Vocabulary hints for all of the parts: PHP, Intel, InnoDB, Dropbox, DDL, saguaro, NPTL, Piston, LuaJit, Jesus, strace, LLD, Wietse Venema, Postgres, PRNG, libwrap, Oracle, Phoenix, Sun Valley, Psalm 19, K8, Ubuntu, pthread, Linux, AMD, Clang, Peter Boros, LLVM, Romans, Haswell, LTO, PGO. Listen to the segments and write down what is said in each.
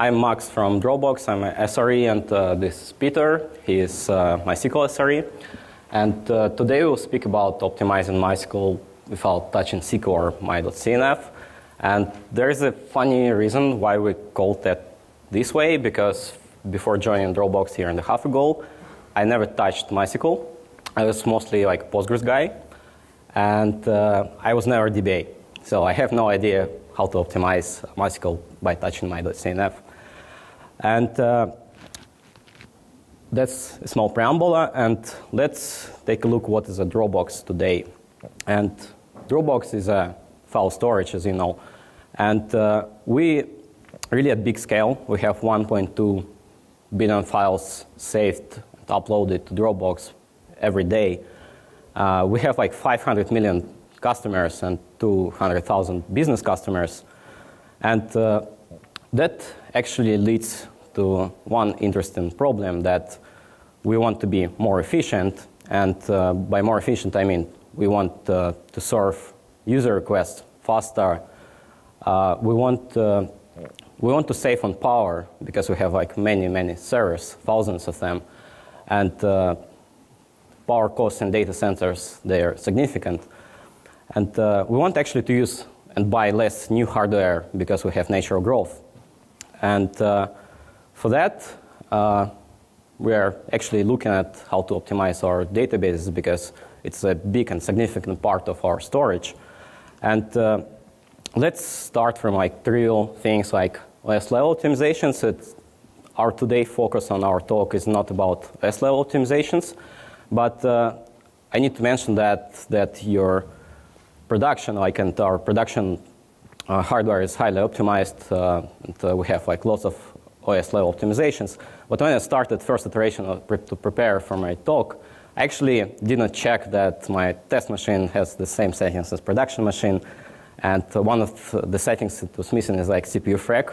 I'm Max from Dropbox. I'm an SRE, and this is Peter. He is MySQL SRE. And today we'll speak about optimizing MySQL without touching SQL or my.cnf. And there is a funny reason why we called that this way, because before joining Dropbox a year and a half ago, I never touched MySQL. I was mostly like Postgres guy, and I was never DBA. So I have no idea how to optimize MySQL by touching my.cnf. And that's a small preamble, and let's take a look what is a Dropbox today. And Dropbox is a file storage, as you know. And we really at big scale, we have 1.2 billion files saved and uploaded to Dropbox every day. We have like 500 million customers and 200,000 business customers. And that actually leads to one interesting problem, that we want to be more efficient. And by more efficient, I mean we want to serve user requests faster. We want to save on power, because we have like many, many servers, thousands of them. And power costs in data centers, they are significant. And we want actually to use and buy less new hardware, because we have natural growth. And for that, we are actually looking at how to optimize our databases, because it's a big and significant part of our storage. And let's start from like trivial things like OS-level optimizations. Our today focus on our talk is not about OS-level optimizations, but I need to mention that your production, like, and our production hardware is highly optimized. And we have like lots of OS-level optimizations. But when I started first iteration to prepare for my talk, I actually did not check that my test machine has the same settings as production machine. And one of the settings that was missing is like CPU frag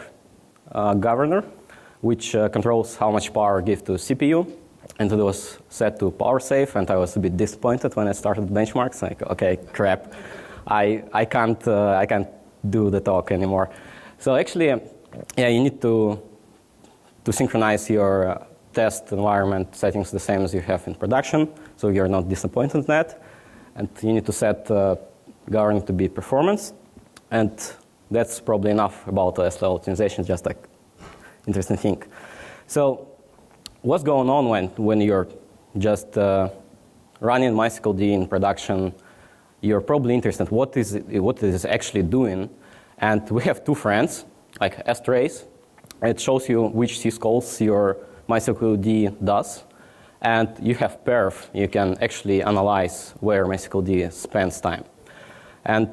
governor, which controls how much power give to CPU. And it was set to power save, and I was a bit disappointed when I started benchmarks. Like, okay, crap, I can't do the talk anymore. So actually, yeah, you need to synchronize your test environment settings the same as you have in production, so you're not disappointed in that. And you need to set governor to be performance. And that's probably enough about OS-level optimization, just like interesting thing. So what's going on when you're just running MySQL D in production? You're probably interested what is actually doing. And we have two friends, like strace. It shows you which syscalls your MySQL D does. And you have perf. You can actually analyze where MySQL D spends time. And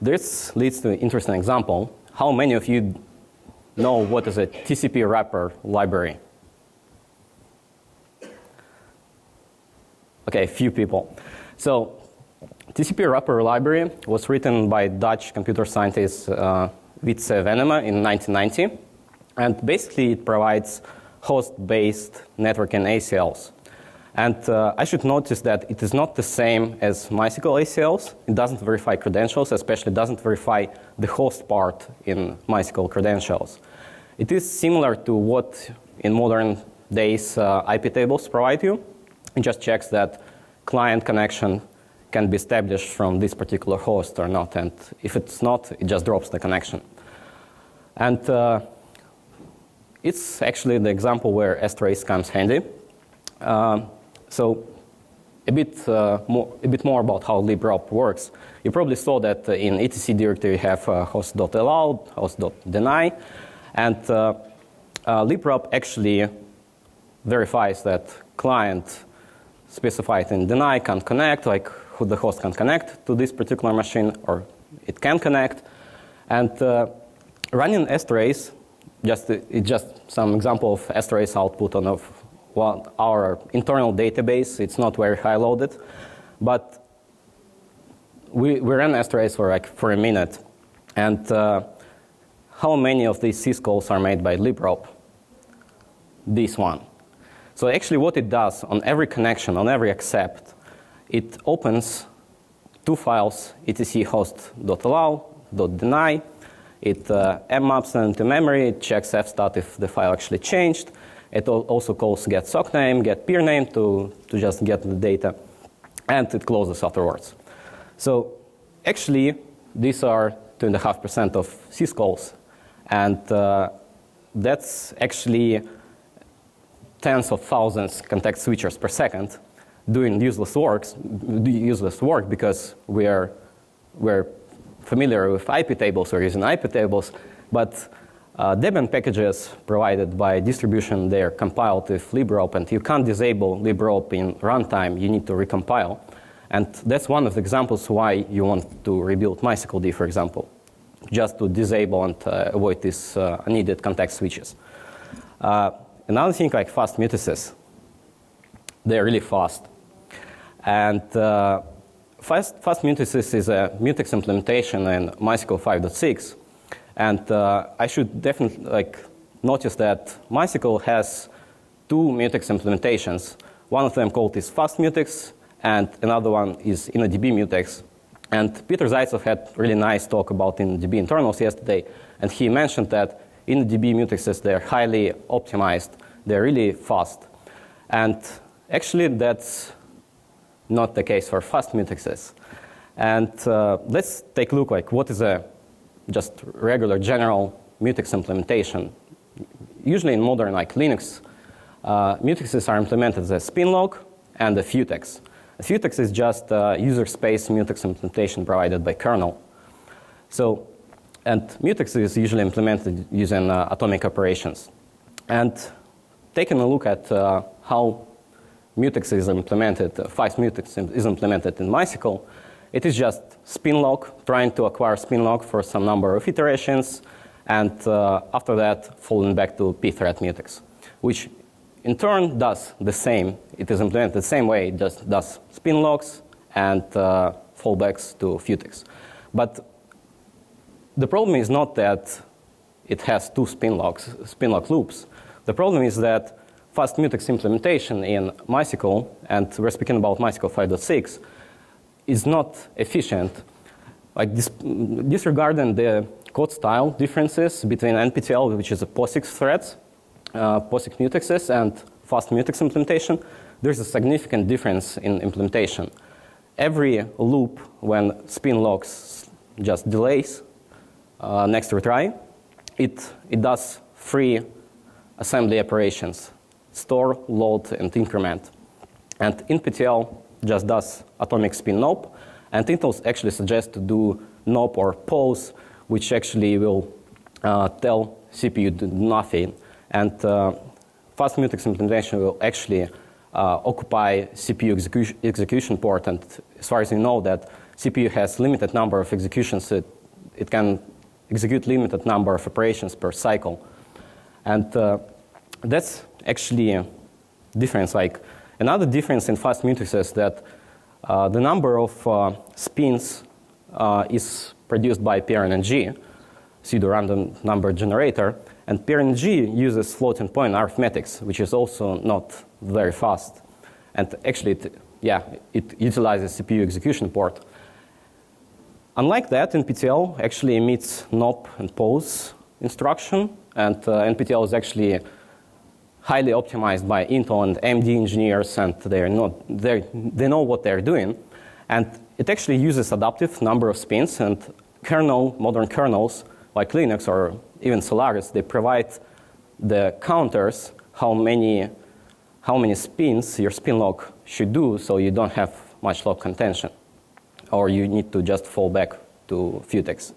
this leads to an interesting example. How many of you know what is a TCP wrapper library? OK, few people. So TCP wrapper library was written by Dutch computer scientist Wietse Venema in 1990. And basically, it provides host-based networking ACLs. And I should notice that it is not the same as MySQL ACLs. It doesn't verify credentials, especially doesn't verify the host part in MySQL credentials. It is similar to what in modern days IP tables provide you. It just checks that client connection can be established from this particular host or not. And if it's not, it just drops the connection. And it's actually the example where strace comes handy. So a bit more about how libwrap works. You probably saw that in etc directory you have host.allow, host.deny. And libwrap actually verifies that client specified in deny can't connect, like who the host can connect to this particular machine, or it can connect. And running strace, it's just some example of strace output on a well, our internal database. It's not very high loaded, but we ran strace for a minute. And how many of these syscalls are made by libwrap? This one. So actually what it does on every connection, on every accept, it opens two files, etc host.allow.deny. It mmaps them to memory, it checks fstat if the file actually changed. It also calls get sock name, get peer name to just get the data, and it closes afterwards. So actually, these are 2.5% of syscalls, and that's actually tens of thousands context switchers per second doing useless work because we're familiar with IP tables, we're using IP tables, but Debian packages provided by distribution, they're compiled with libwrap, and you can't disable libwrap in runtime, you need to recompile. And that's one of the examples why you want to rebuild MySQLD, for example, just to disable and avoid these unneeded context switches. Another thing, like fast mutices, they're really fast. And fast mutices is a mutex implementation in MySQL 5.6. And I should definitely notice that MySQL has two mutex implementations. One of them called is fast mutex, and another one is InnoDB mutex. And Peter Zaitsev had really nice talk about InnoDB internals yesterday, and he mentioned that InnoDB mutexes, they're highly optimized, they're really fast. And actually, that's not the case for fast mutexes. And let's take a look what is a just regular general mutex implementation. Usually in modern Linux, mutexes are implemented as a spin lock and a futex. A futex is just a user space mutex implementation provided by kernel. So, and mutex is usually implemented using atomic operations. And taking a look at how mutex is implemented, fast mutex is implemented in MySQL, it is just spin lock, trying to acquire spin lock for some number of iterations, and after that, falling back to pthread mutex, which in turn does the same. It is implemented the same way, it just does spin locks and fallbacks to futex. But the problem is not that it has two spin lock loops. The problem is that fast mutex implementation in MySQL, and we're speaking about MySQL 5.6, is not efficient. Disregarding the code style differences between NPTL, which is a POSIX threads, POSIX mutexes, and fast mutex implementation, there's a significant difference in implementation. Every loop, when spin locks just delays next retry, it does three assembly operations: store, load, and increment. And NPTL just does atomic spin knob, and Intel actually suggests to do knob or pause, which actually will tell CPU to do nothing. And fast mutex implementation will actually occupy CPU execution port, and as far as you know that CPU has limited number of executions, it can execute limited number of operations per cycle. And that's actually a difference. Another difference in fast mutexes is that the number of spins is produced by PRNG, pseudo-random number generator, and PRNG uses floating-point arithmetics, which is also not very fast. And actually, it utilizes CPU execution port. Unlike that, NPTL actually emits knob and pause instruction, and NPTL is actually highly optimized by Intel and AMD engineers, and they know what they're doing. And it actually uses adaptive number of spins, and modern kernels like Linux or even Solaris, they provide the counters, how many spins your spin lock should do, so you don't have much lock contention, or you need to just fall back to futex.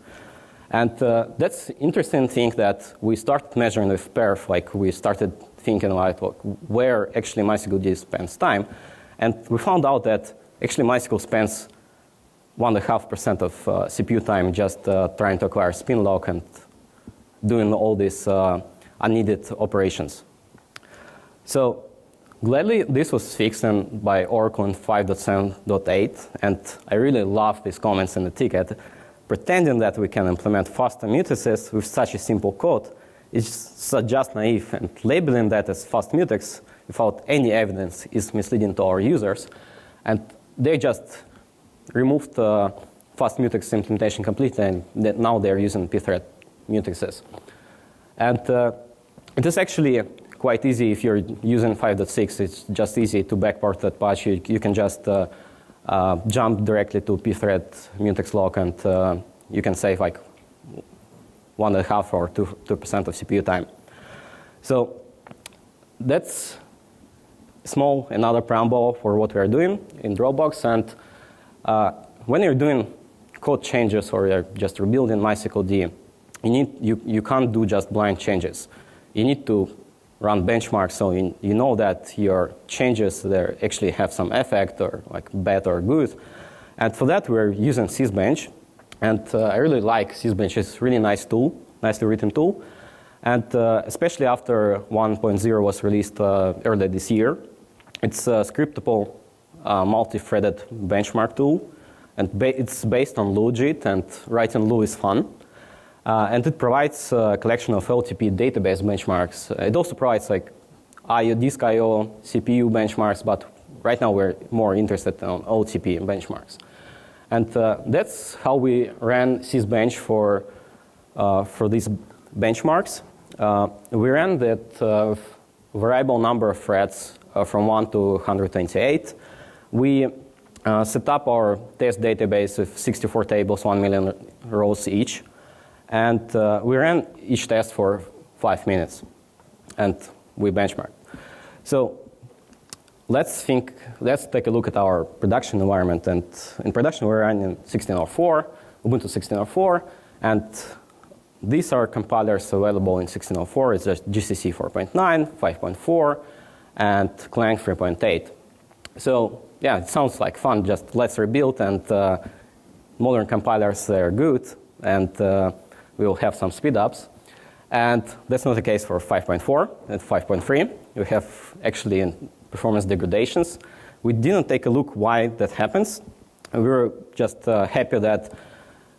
And that's interesting thing that we started measuring with perf, we started thinking about where actually MySQLD spends time. And we found out that actually MySQL spends 1.5% of CPU time just trying to acquire spin lock and doing all these unneeded operations. So gladly, this was fixed by Oracle in 5.7.8. And I really love these comments in the ticket. Pretending that we can implement faster mutexes with such a simple code is just naive, and labeling that as fast mutex without any evidence is misleading to our users. And they just removed fast mutex implementation completely, and now they're using pthread mutexes. And it is actually quite easy if you're using 5.6. It's just easy to backport that patch. You can just jump directly to pthread mutex lock, and you can save like 1.5 or 2% of CPU time. So that's small, another preamble for what we are doing in Dropbox. And when you're doing code changes or you're just rebuilding MySQL D, you can't do just blind changes. You need to run benchmarks so you know that your changes there actually have some effect, or like bad or good. And for that, we're using Sysbench. And I really like Sysbench. It's a really nice tool, nicely written tool. And especially after 1.0 was released earlier this year, it's a scriptable multi-threaded benchmark tool. And it's based on LuaJit, and writing Lu is fun. And it provides a collection of OLTP database benchmarks. It also provides like IO, disk IO, CPU benchmarks, but right now we're more interested on OLTP benchmarks. And that's how we ran Sysbench for these benchmarks. We ran that variable number of threads from 1 to 128. We set up our test database with 64 tables, 1 million rows each. And we ran each test for 5 minutes, and we benchmarked. So let's take a look at our production environment. And in production, we're running 16.04, Ubuntu 16.04, and these are compilers available in 16.04. It's just GCC 4.9, 5.4, and Clang 3.8. So yeah, it sounds like fun. Just let's rebuild, and modern compilers, they're good, and we will have some speed-ups. And that's not the case for 5.4 and 5.3. We have actually performance degradations. We didn't take a look why that happens. And we were just happy that,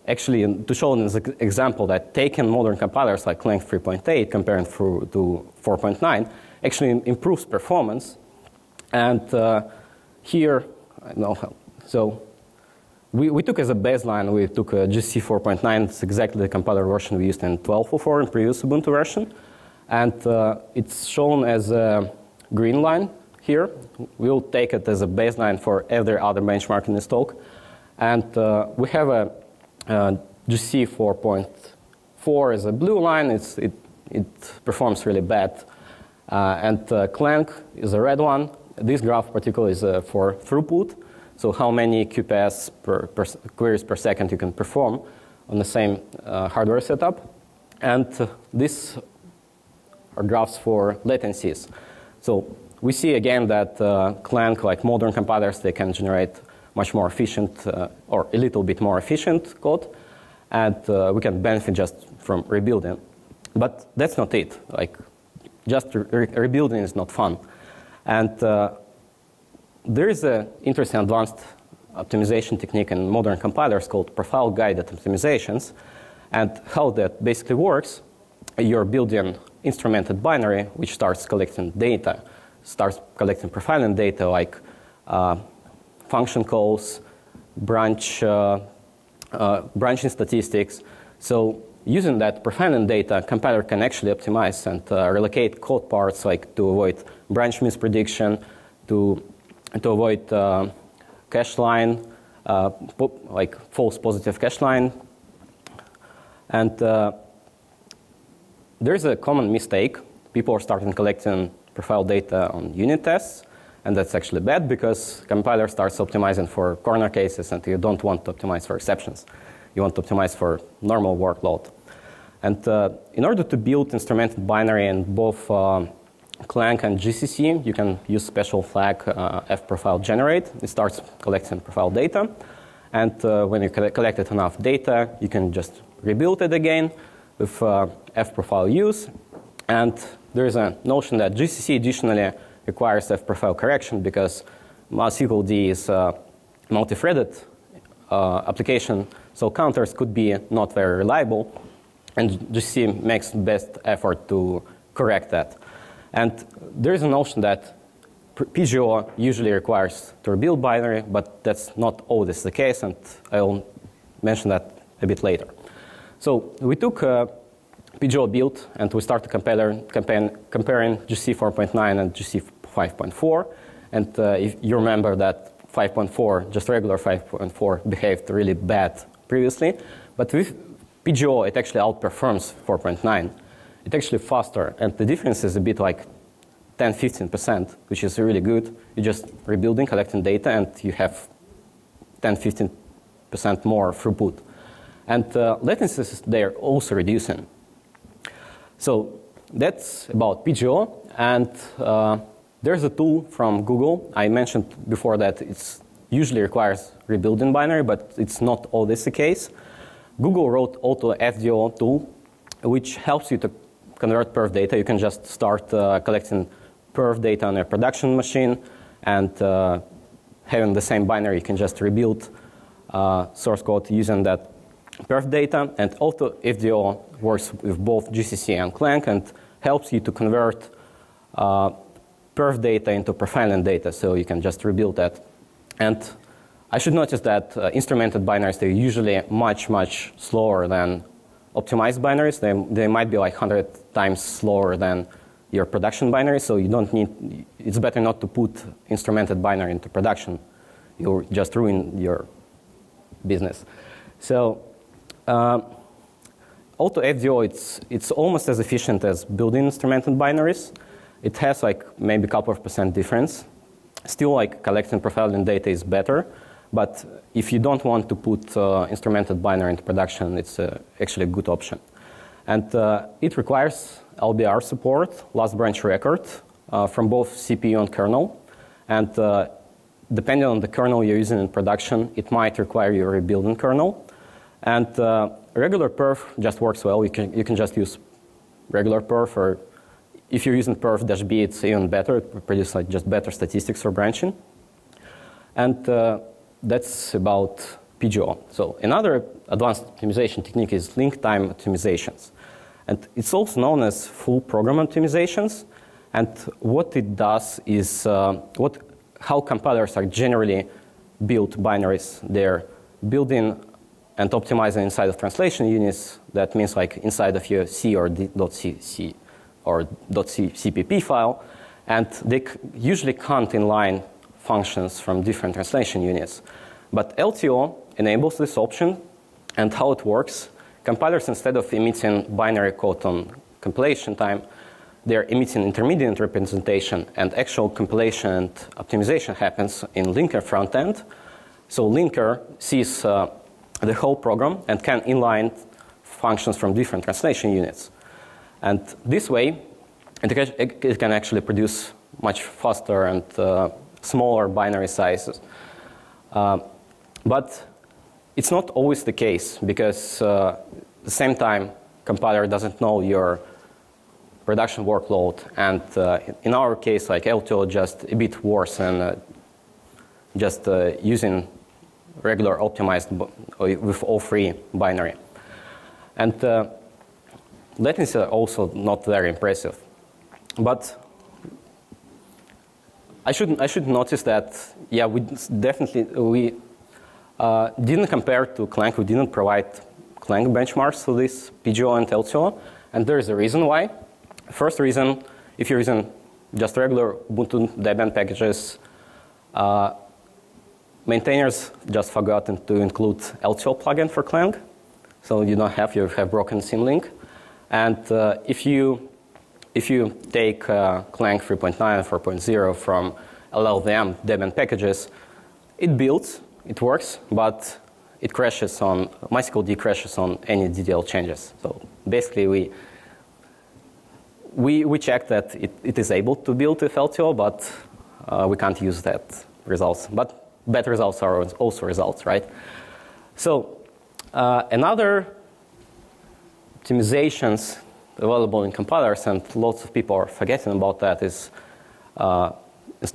actually, to show an example that taking modern compilers like Clang 3.8 comparing through to 4.9 actually improves performance. And here, so we took as a baseline, we took GCC 4.9. It's exactly the compiler version we used in 12.04 in previous Ubuntu version. And it's shown as a green line here. We'll take it as a baseline for every other benchmark in this talk. And we have a GCC 4.4 as a blue line. It performs really bad. And Clang is a red one. This graph particularly is for throughput. So how many QPS queries per second you can perform on the same hardware setup. And these are graphs for latencies. So we see again that Clang, like modern compilers, they can generate much more efficient or a little bit more efficient code. And we can benefit just from rebuilding. But that's not it. Like, just rebuilding is not fun. And there is an interesting advanced optimization technique in modern compilers called profile-guided optimizations. And how that basically works, you're building instrumented binary, which starts collecting data, starts collecting profiling data like function calls, branching statistics. So using that profiling data, compiler can actually optimize and relocate code parts like to avoid branch misprediction, to avoid cache line, like false positive cache line. And there's a common mistake. People are starting collecting profile data on unit tests, and that's actually bad because compiler starts optimizing for corner cases, and you don't want to optimize for exceptions. You want to optimize for normal workload. And in order to build instrumented binary in both Clang and GCC, you can use special flag fProfileGenerate. It starts collecting profile data. And when you collected enough data, you can just rebuild it again with fProfileUse. And there is a notion that GCC additionally requires fProfile correction because MySQL D is a multi-threaded application, so counters could be not very reliable. And GCC makes best effort to correct that. And there is a notion that PGO usually requires to rebuild binary, but that's not always the case, and I'll mention that a bit later. So we took PGO build, and we start comparing GC 4.9 and GC 5.4. And if you remember that 5.4, just regular 5.4, behaved really bad previously. But with PGO, it actually outperforms 4.9. It's actually faster, and the difference is a bit like 10-15%, which is really good. You're just rebuilding, collecting data, and you have 10-15% more throughput. And latencies, they're also reducing. So that's about PGO. And there's a tool from Google. I mentioned before that it usually requires rebuilding binary, but it's not always the case. Google wrote AutoFDO tool, which helps you to convert perf data. You can just start collecting perf data on your production machine, and having the same binary, you can just rebuild source code using that perf data. And AutoFDO works with both GCC and Clang, and helps you to convert perf data into profiling data, so you can just rebuild that. And I should notice that instrumented binaries, they're usually much, much slower than optimized binaries. They might be like 100 times slower than your production binary, so you don't need, it's better not to put instrumented binary into production. You'll just ruin your business. So AutoFDO, it's almost as efficient as building instrumented binaries. It has like maybe a couple of % difference. Still, like collecting profiling data is better, but if you don't want to put instrumented binary into production, it's actually a good option. And it requires LBR support, last branch record, from both CPU and kernel. And depending on the kernel you're using in production, it might require you rebuilding kernel. And regular perf just works well. You can just use regular perf, or if you're using perf-b, it's even better. It produces like just better statistics for branching. And that's about PGO. So another advanced optimization technique is link time optimizations. And it's also known as full program optimizations. And what it does is how compilers are generally built binaries. They're building and optimizing inside of translation units. That means like inside of your C or .cc or .cpp file. And they usually can't inline functions from different translation units. But LTO enables this option, and how it works. Compilers, instead of emitting binary code on compilation time, they're emitting intermediate representation, and actual compilation and optimization happens in linker front end. So linker sees the whole program and can inline functions from different translation units. And this way, it can actually produce much faster and smaller binary sizes. But it's not always the case, because at the same time, compiler doesn't know your production workload. And in our case, like LTO just a bit worse than just using regular optimized with O3 binary. And latency are also not very impressive. But I should notice that, yeah, we didn't compare to Clang. We didn't provide Clang benchmarks for this PGO and LTO, and there is a reason why. First reason, if you're using just regular Ubuntu Debian packages, maintainers just forgotten to include LTO plugin for Clang, so you don't have broken symlink. And if you take Clang 3.9 and 4.0 from LLVM Debian packages, it builds, it works, but it crashes on, MySQL crashes on any DDL changes. So basically we checked that it is able to build with LTO, but we can't use that results. But bad results are also results, right? So another optimizations available in compilers, and lots of people are forgetting about that, is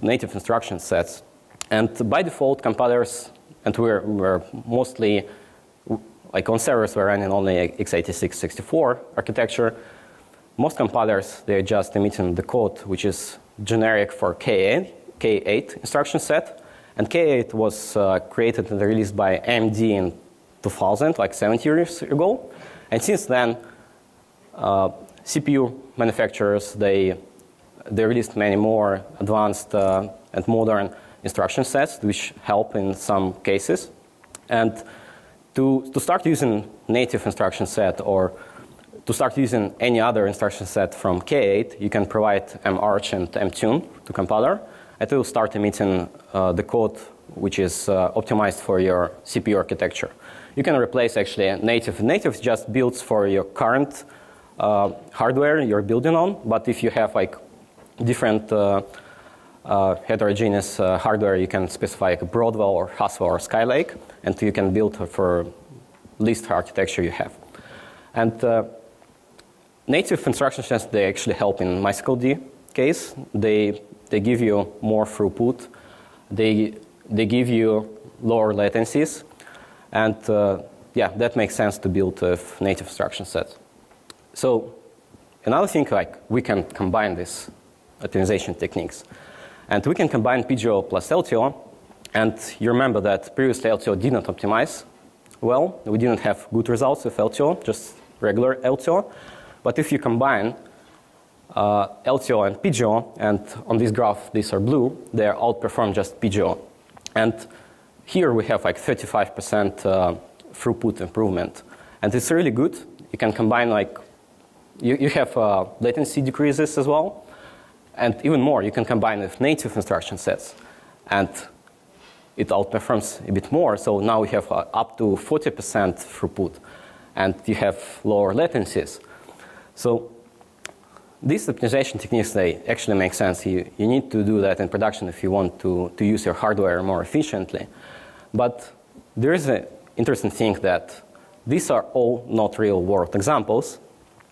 native instruction sets. And by default, compilers, and we're mostly, like on servers, we're running only x86, 64 architecture. Most compilers, they're just emitting the code, which is generic for K8 instruction set. And K8 was created and released by AMD in 2000, like 7 years ago. And since then, CPU manufacturers, they released many more advanced and modern instruction sets, which help in some cases. And to start using native instruction set or to start using any other instruction set from K8, you can provide march and mtune to compiler. It will start emitting the code which is optimized for your CPU architecture. You can replace actually native. Native just builds for your current hardware you're building on, but if you have like different heterogeneous hardware, you can specify like Broadwell or Haswell or Skylake, and you can build for least architecture you have. And native instruction sets, they actually help in MySQL D case. They give you more throughput. They give you lower latencies. And yeah, that makes sense to build a native instruction set. So another thing, like we can combine these optimization techniques. And we can combine PGO plus LTO. And you remember that previously LTO did not optimize well. We didn't have good results with LTO, just regular LTO. But if you combine LTO and PGO, and on this graph, these are blue, they outperform just PGO. And here we have like 35% throughput improvement. And it's really good. You can combine like, you have latency decreases as well. And even more, you can combine with native instruction sets. And it outperforms a bit more. So now we have up to 40% throughput. And you have lower latencies. So these optimization techniques, they actually make sense. You need to do that in production if you want to use your hardware more efficiently. But there is an interesting thing that these are all not real world examples.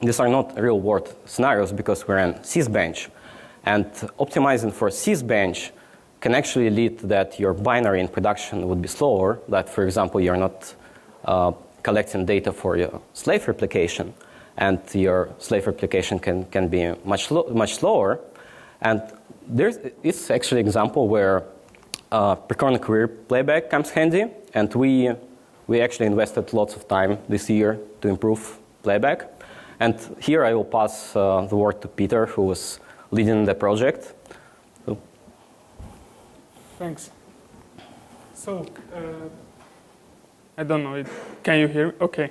These are not real world scenarios because we're in Sysbench. And optimizing for Sysbench can actually lead that your binary in production would be slower, that, for example, you're not collecting data for your slave replication. And your slave replication can be much slower. And it's actually an example where Percona query playback comes handy. And we actually invested lots of time this year to improve playback. And here I will pass the word to Peter, who was leading the project. So. Thanks. So I don't know. Can you hear me? OK.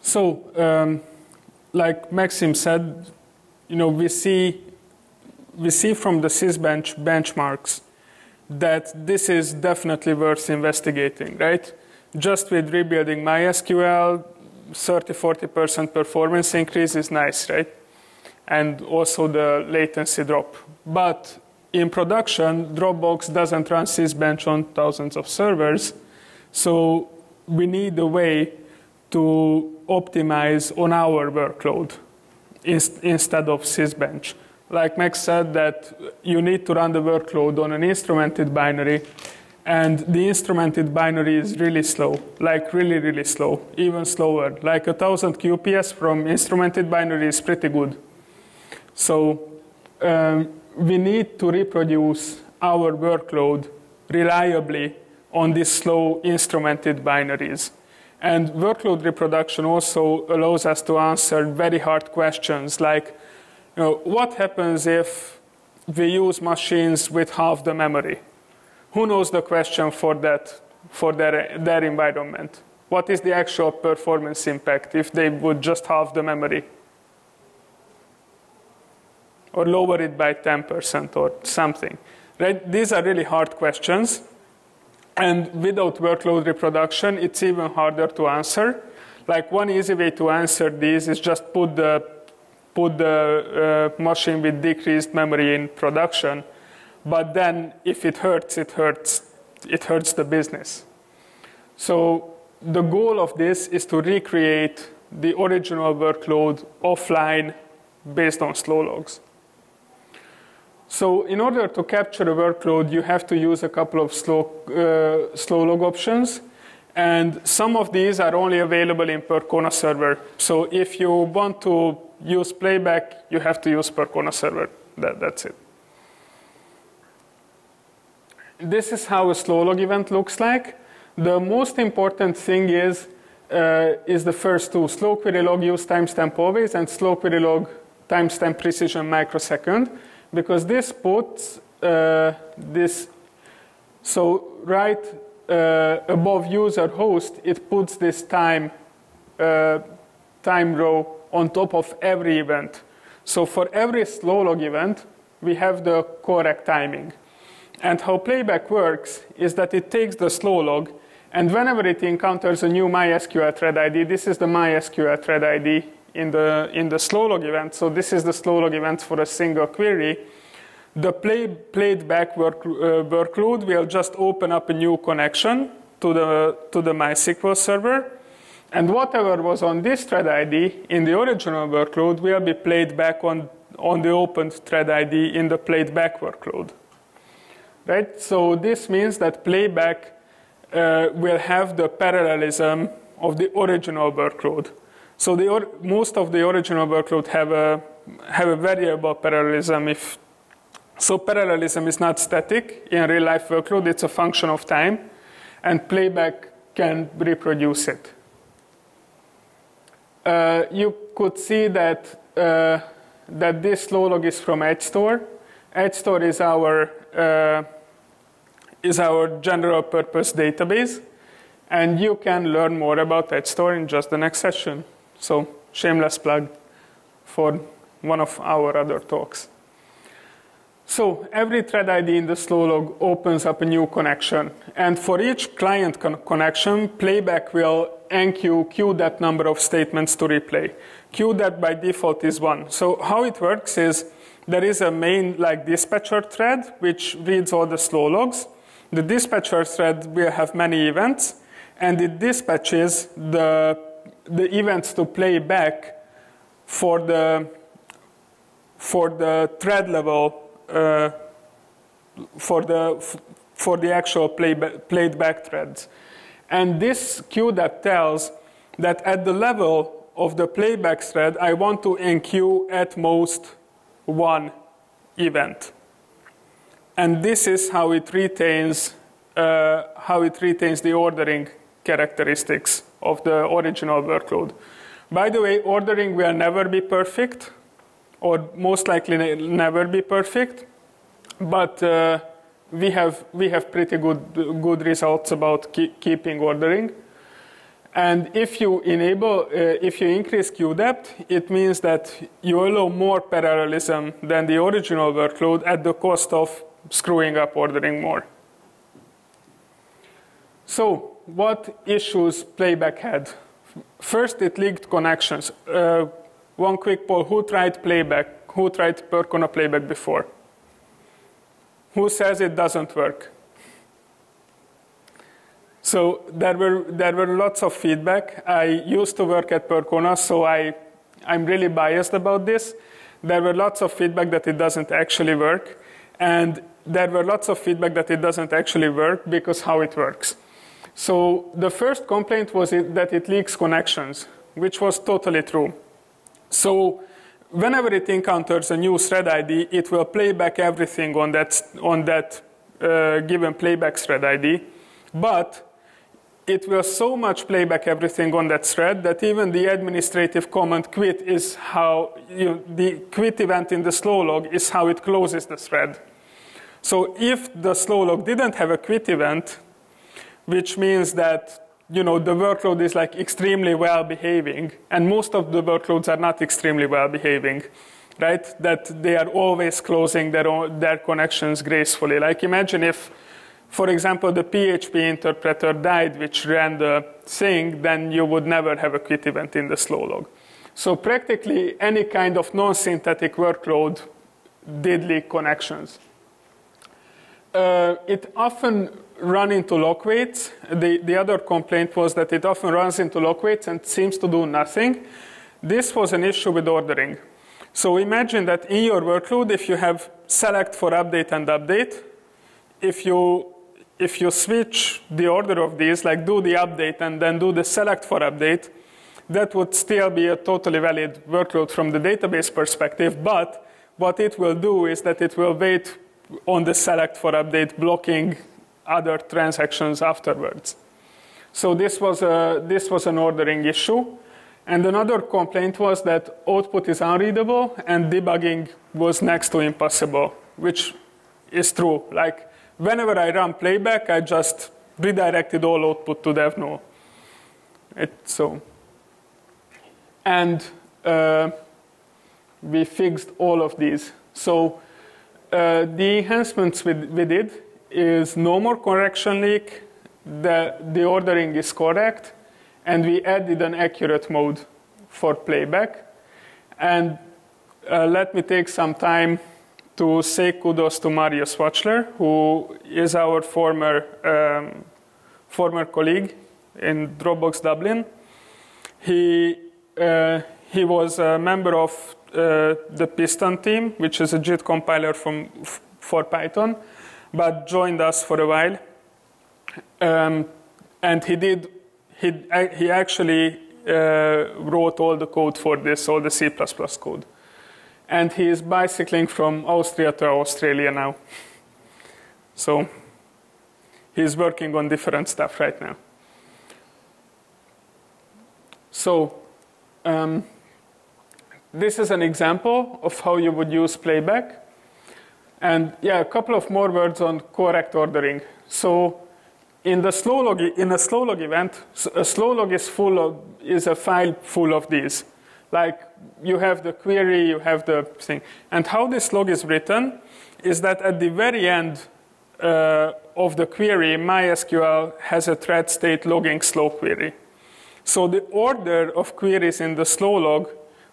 So like Maxim said, you know, we see from the Sysbench benchmarks that this is definitely worth investigating, right? Just with rebuilding MySQL, 30–40% performance increase is nice, right? And also the latency drop. But in production, Dropbox doesn't run Sysbench on thousands of servers, so we need a way to optimize on our workload instead of Sysbench. Like Max said, that you need to run the workload on an instrumented binary, and the instrumented binary is really slow, like really, really slow, even slower. Like 1,000 QPS from instrumented binary is pretty good. So we need to reproduce our workload reliably on these slow instrumented binaries. And workload reproduction also allows us to answer very hard questions like, you know, what happens if we use machines with half the memory? Who knows the question for that, for their environment? What is the actual performance impact if they would just halve the memory? Or lower it by 10% or something, right? These are really hard questions. And without workload reproduction, it's even harder to answer. Like one easy way to answer these is just put the machine with decreased memory in production. But then if it hurts, it hurts. It hurts the business. So the goal of this is to recreate the original workload offline based on slow logs. So in order to capture a workload, you have to use a couple of slow log options. And some of these are only available in Percona server. So if you want to use playback, you have to use Percona server. That's it. This is how a slow log event looks like. The most important thing is is the first two, slow query log use timestamp always and slow query log timestamp precision microsecond, because this puts this, so right above user host, it puts this time row on top of every event. So for every slow log event, we have the correct timing. And how playback works is that it takes the slow log, and whenever it encounters a new MySQL thread ID, this is the MySQL thread ID in the slow log event. So this is the slow log event for a single query. The playback workload will just open up a new connection to the MySQL server, and whatever was on this thread ID in the original workload will be played back on the opened thread ID in the played back workload. Right? So this means that playback will have the parallelism of the original workload. So most of the original workload have a variable parallelism. So parallelism is not static in real life workload, it's a function of time, and playback can reproduce it. You could see that that this slow log is from EdgeStore. EdgeStore is our general purpose database, and you can learn more about EdgeStore in just the next session. So shameless plug for one of our other talks. So every thread ID in the slow log opens up a new connection, and for each client connection, playback will enqueue that number of statements to replay. Queue that by default is 1. So how it works is there is a main like dispatcher thread which reads all the slow logs. The dispatcher thread will have many events, and it dispatches the events to playback for the thread level. For the actual played back threads, and this queue that tells that at the level of the playback thread, I want to enqueue at most 1 event, and this is how it retains the ordering characteristics of the original workload. By the way, ordering will never be perfect, or most likely never be perfect, but we have pretty good results about keeping ordering. And if you increase queue depth, it means that you allow more parallelism than the original workload at the cost of screwing up ordering more. So what issues playback had? First, it leaked connections. One quick poll, who tried playback? Who tried Percona playback before? Who says it doesn't work? So there were lots of feedback. I used to work at Percona, so I'm really biased about this. There were lots of feedback that it doesn't actually work, and there were lots of feedback that it doesn't actually work because how it works. So the first complaint was that it leaks connections, which was totally true. So whenever it encounters a new thread ID, it will play back everything on that given playback thread ID, but it will so much play back everything on that thread that even the administrative command quit is how, the quit event in the slow log is how it closes the thread. So if the slow log didn't have a quit event, which means that the workload is like extremely well behaving, and most of the workloads are not extremely well behaving, right? That they are always closing their connections gracefully. Like imagine if, for example, the PHP interpreter died, which ran the thing, then you would never have a quit event in the slow log. So practically any kind of non-synthetic workload did leak connections. It often run into lock waits. The other complaint was that it often runs into lock waits and seems to do nothing. This was an issue with ordering. So imagine that in your workload, if you have select for update and update, if you switch the order of these, like do the update and then do the select for update, that would still be a totally valid workload from the database perspective, but what it will do is that it will wait on the select for update, blocking other transactions afterwards. So this was an ordering issue. And another complaint was that output is unreadable and debugging was next to impossible, which is true. Like, whenever I run playback, I just redirected all output to dev null. And we fixed all of these. So the enhancements we did is no more correction leak, the ordering is correct, and we added an accurate mode for playback. And let me take some time to say kudos to Marius Watchler, who is our former colleague in Dropbox Dublin. He was a member of the Piston team, which is a JIT compiler for Python, but joined us for a while. And he actually wrote all the code for this, all the C++ code. And he is bicycling from Austria to Australia now. So he's working on different stuff right now. So this is an example of how you would use playback. And yeah, a couple of more words on correct ordering. So in a slow log event, a slow log is a file full of these. Like, you have the query, you have the thing. And how this log is written is that at the very end of the query, MySQL has a thread state logging slow query. So the order of queries in the slow log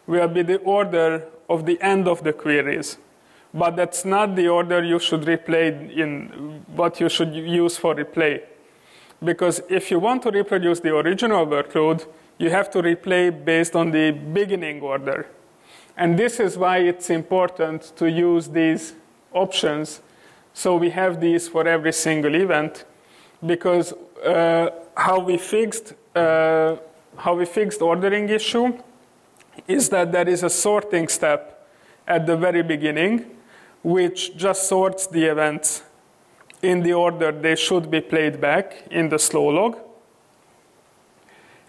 will be the order of the end of the queries. But that's not the order you should replay in, what you should use for replay. Because if you want to reproduce the original workload, you have to replay based on the beginning order. And this is why it's important to use these options. So we have these for every single event, because how we fixed ordering issue is that there is a sorting step at the very beginning, which just sorts the events in the order they should be played back in the slow log.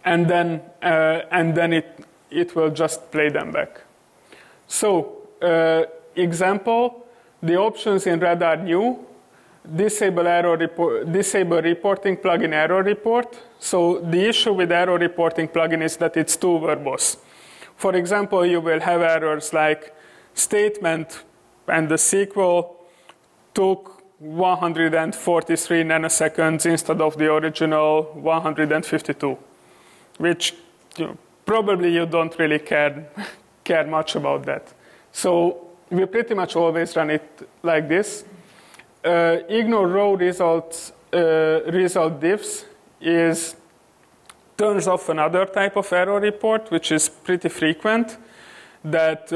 And then it will just play them back. So, example, the options in red are new. Disable reporting plugin error report. So the issue with error reporting plugin is that it's too verbose. For example, you will have errors like statement and the sequel took 143 nanoseconds instead of the original 152. Which, you know, probably you don't really care much about that. So we pretty much always run it like this. Ignore row results, result diffs turns off another type of error report, which is pretty frequent. That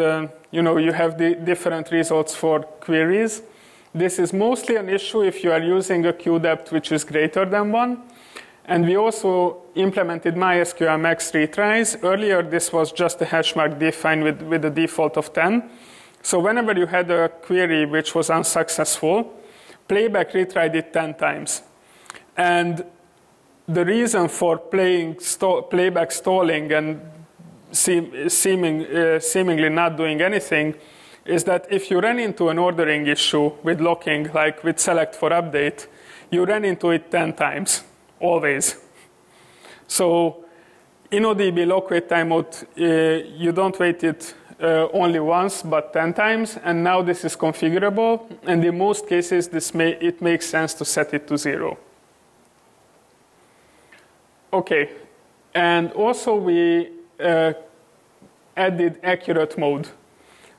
you know, you have the different results for queries. This is mostly an issue if you are using a queue depth which is greater than 1. And we also implemented MySQL max retries. Earlier, this was just a hash mark defined with a default of 10. So whenever you had a query which was unsuccessful, playback retried it 10 times. And the reason for playback stalling and seemingly not doing anything is that if you ran into an ordering issue with locking, like with select for update, you ran into it 10 times. Always. So InnoDB lock wait timeout, you don't wait it only once, but 10 times. And now this is configurable. And in most cases, it makes sense to set it to 0. OK. And also, we added accurate mode.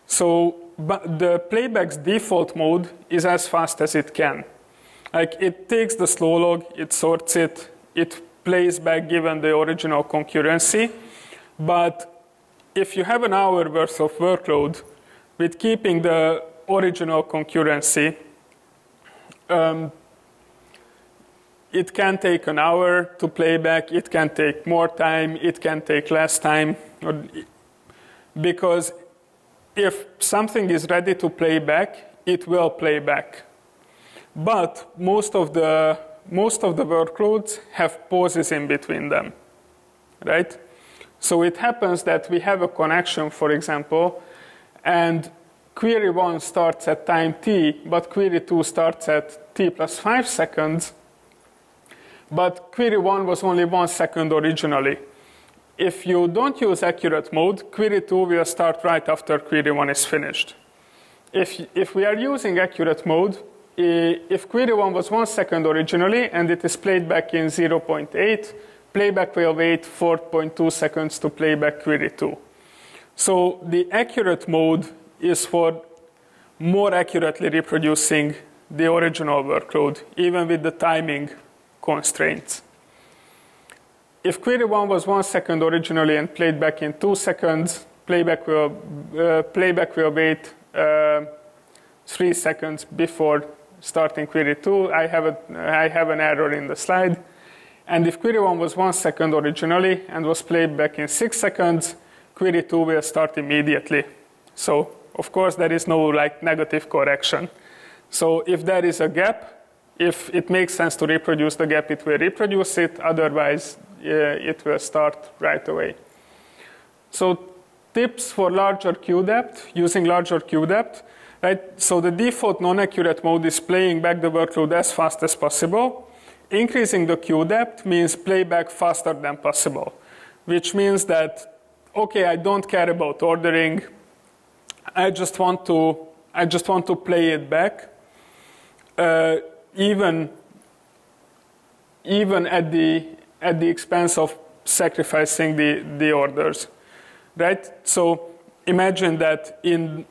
So the playback's default mode is as fast as it can. Like, it takes the slow log, it sorts it, it plays back given the original concurrency. But if you have an hour worth of workload, with keeping the original concurrency, it can take an hour to play back, it can take more time, it can take less time. Because if something is ready to play back, it will play back. But most of the most of the workloads have pauses in between them, right? So it happens that we have a connection, for example, and query 1 starts at time t, but query 2 starts at t plus 5 seconds. But query 1 was only 1 second originally. If you don't use accurate mode, query 2 will start right after query 1 is finished. If we are using accurate mode, if query 1 was 1 second originally and it is played back in 0.8, playback will wait 4.2 seconds to playback query 2. So the accurate mode is for more accurately reproducing the original workload, even with the timing constraints. If query 1 was 1 second originally and played back in 2 seconds, playback will wait 3 seconds before starting query 2. I have an error in the slide. And if query 1 was 1 second originally and was played back in 6 seconds, query 2 will start immediately. So, of course, there is no like negative correction. So if there is a gap, if it makes sense to reproduce the gap, it will reproduce it. Otherwise, it will start right away. So tips for larger queue depth, using larger queue depth, right? So the default non-accurate mode is playing back the workload as fast as possible. Increasing the queue depth means playback faster than possible, which means that, okay, I don't care about ordering. I just want to play it back. Even at the expense of sacrificing the orders, right? So imagine that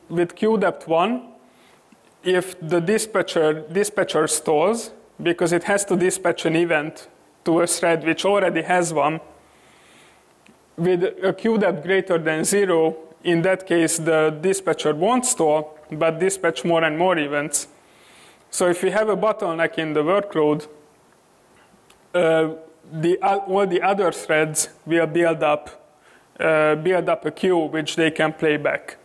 with queue depth 1, if the dispatcher stalls because it has to dispatch an event to a thread which already has one, with a queue depth greater than 0, in that case the dispatcher won't stall but dispatch more and more events. So if we have a bottleneck in the workload, all the other threads will build up a queue which they can play back.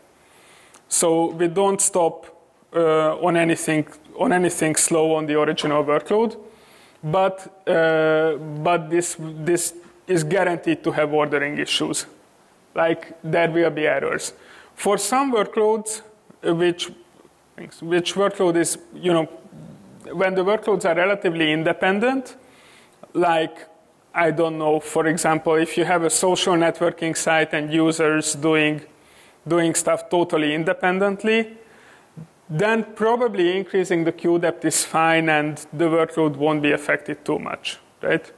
So we don't stop on anything slow on the original workload, but this is guaranteed to have ordering issues. Like there will be errors. For some workloads, which workload is, you know, when the workloads are relatively independent, like, I don't know, for example, if you have a social networking site and users doing stuff totally independently, then probably increasing the queue depth is fine and the workload won't be affected too much, right?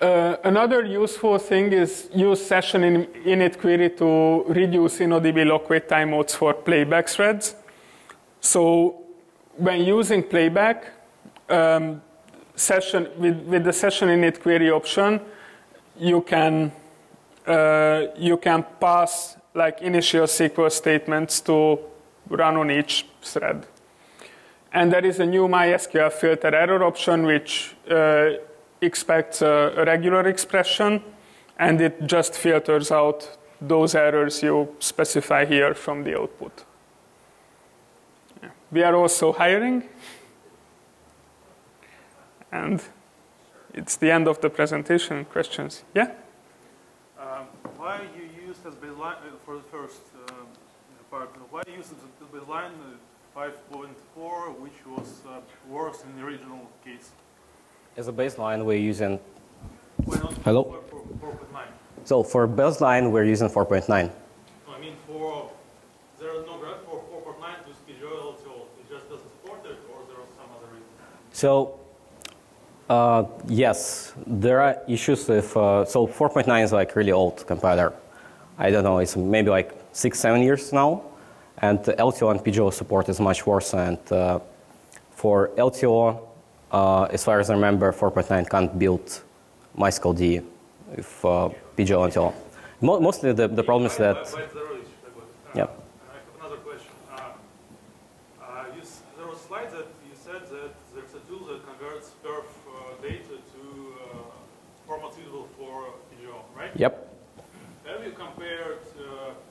Another useful thing is use session init query to reduce InnoDB lock wait timeouts for playback threads. So when using playback, with the session init query option, you can pass like initial SQL statements to run on each thread. And there is a new MySQL filter error option which expects a regular expression, and it just filters out those errors you specify here from the output. Yeah. We are also hiring, and it's the end of the presentation. Questions? Yeah? Why you use as baseline for the first part? Why you use the baseline 5.4, which was worse in the original case? As a baseline, we're using. Hello? For 4.9. So for baseline, we're using 4.9. No, I mean, there is no graph for 4.9 to PGO LTO. It just doesn't support it, or there is some other reason? So, yes, there are issues with. So 4.9 is like really old compiler. I don't know, it's maybe like 6-7 years now. And LTO and PGO support is much worse. And for LTO, as far as I remember, 4.9 can't build MySQL DE with PGO and all. Mostly the problem is that. Yeah. I have another question. There was a slide that you said that there's a tool that converts perf data to format suitable for PGO, right? Yep. Have you compared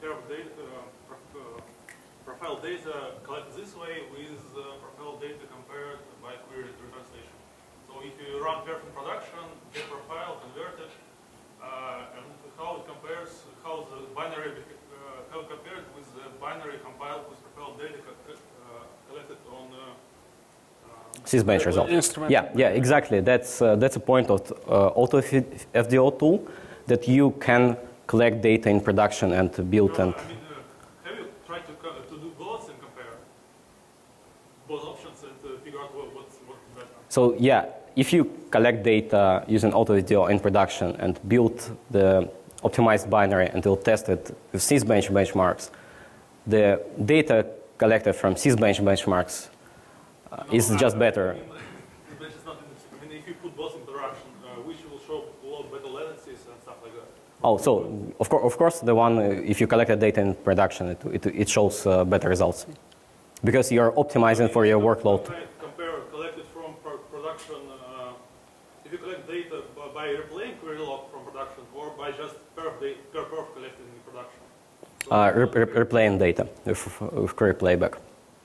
perf data profile Propel data collected this way with Propel data compared by query return station. So if you run perf in production, get Propel, convert it, and how it compares, how the binary, how compared with the binary compiled with Propel data collected on Sysbench result. Instrument. Yeah, yeah, exactly. That's a point of AutoFDO tool that you can collect data in production and build and. So yeah, if you collect data using AutoFDO in production and build the optimized binary and you'll test it with Sysbench benchmarks, the data collected from Sysbench benchmarks is just better. Sysbench is not in, I mean, if you put both in production, which will show a lot better latencies and stuff like that. Oh, so of course, the one if you collect the data in production, it shows better results because you're optimizing for your workload. If you collect data by replaying query log from production or by just perf collected in production? So replaying data with query playback.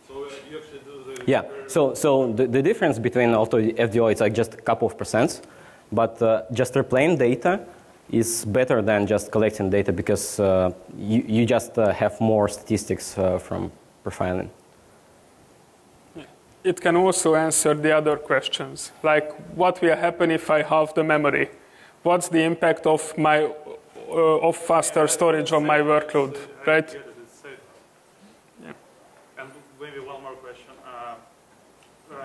So you actually do the... Yeah, so the difference between AutoFDO is like just a couple of percents, but just replaying data is better than just collecting data because you just have more statistics from profiling. It can also answer the other questions, like what will happen if I halve the memory? What's the impact of my faster storage on my workload, right? I get it, it's safe. Yeah. And maybe one more question.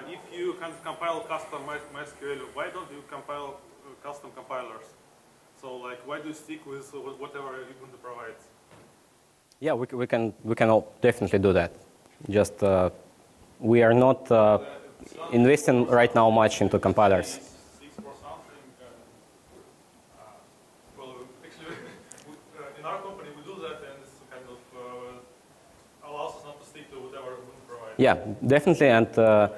If you can compile custom MySQL, why don't you compile custom compilers? So like, why do you stick with whatever Ubuntu provides? Yeah, we can all definitely do that. Just we are not investing right now much into compilers. Well, actually, in our company we do that, and it's kind of allows us not to stick to whatever we provide. Yeah, definitely, and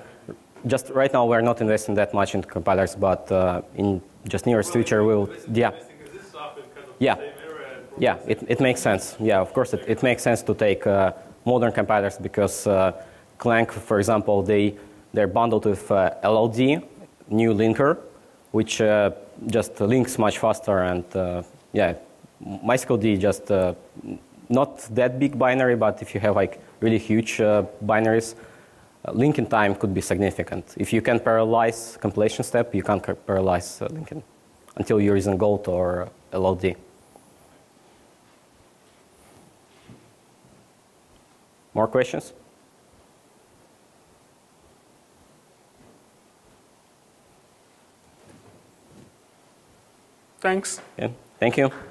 just right now we are not investing that much into compilers, but in just nearest future we will. Yeah. Yeah. Yeah, it makes sense. Yeah, of course it makes sense to take modern compilers because. Clang, for example, they're bundled with LLD, new linker, which just links much faster. And yeah, MySQLD just not that big binary, but if you have like really huge binaries, linking time could be significant. If you can parallelize compilation step, you can't parallelize linking until you're using Gold or LLD. More questions? Thanks. Yeah. Thank you.